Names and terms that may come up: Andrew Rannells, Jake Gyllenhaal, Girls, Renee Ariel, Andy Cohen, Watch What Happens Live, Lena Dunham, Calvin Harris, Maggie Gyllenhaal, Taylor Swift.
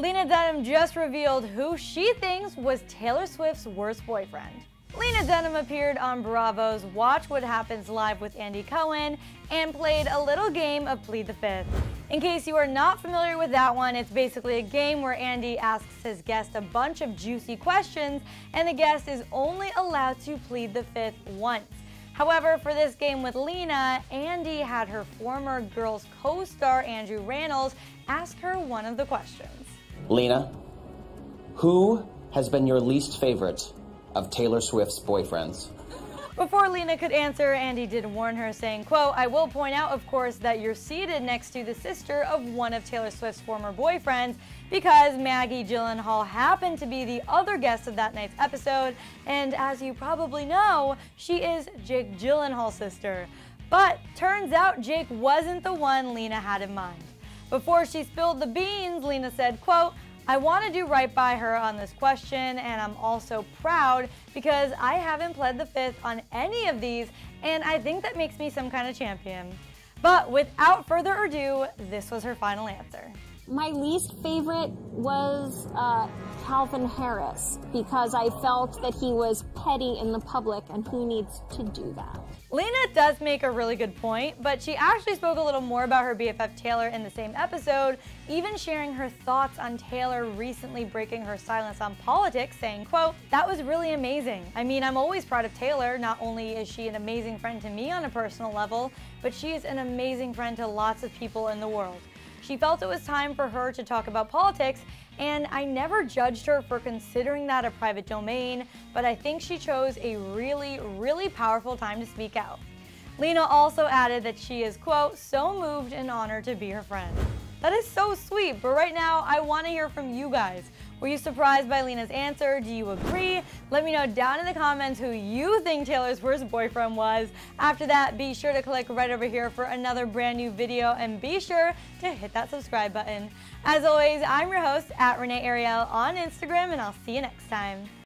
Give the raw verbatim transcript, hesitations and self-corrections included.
Lena Dunham just revealed who she thinks was Taylor Swift's worst boyfriend. Lena Dunham appeared on Bravo's Watch What Happens Live with Andy Cohen and played a little game of Plead the Fifth. In case you are not familiar with that one, it's basically a game where Andy asks his guest a bunch of juicy questions and the guest is only allowed to plead the fifth once. However, for this game with Lena, Andy had her former Girls co-star Andrew Rannells ask her one of the questions. Lena, who has been your least favorite of Taylor Swift's boyfriends? Before Lena could answer, Andy did warn her, saying, quote, "I will point out, of course, that you're seated next to the sister of one of Taylor Swift's former boyfriends because Maggie Gyllenhaal happened to be the other guest of that night's episode, and as you probably know, she is Jake Gyllenhaal's sister." But turns out Jake wasn't the one Lena had in mind. Before she spilled the beans, Lena said, quote, "I want to do right by her on this question, and I'm also proud because I haven't pled the fifth on any of these, and I think that makes me some kind of champion." But without further ado, this was her final answer. My least favorite was uh, Calvin Harris because I felt that he was petty in the public, and who needs to do that? Lena does make a really good point, but she actually spoke a little more about her B F F Taylor in the same episode, even sharing her thoughts on Taylor recently breaking her silence on politics, saying, quote, "That was really amazing. I mean, I'm always proud of Taylor. Not only is she an amazing friend to me on a personal level, but she is an amazing friend to lots of people in the world. She felt it was time for her to talk about politics, and I never judged her for considering that a private domain, but I think she chose a really, really powerful time to speak out." Lena also added that she is, quote, "so moved and honored to be her friend." That is so sweet, but right now I want to hear from you guys. Were you surprised by Lena's answer? Do you agree? Let me know down in the comments who you think Taylor's worst boyfriend was. After that, be sure to click right over here for another brand new video, and be sure to hit that subscribe button. As always, I'm your host, at Renee Ariel on Instagram, and I'll see you next time.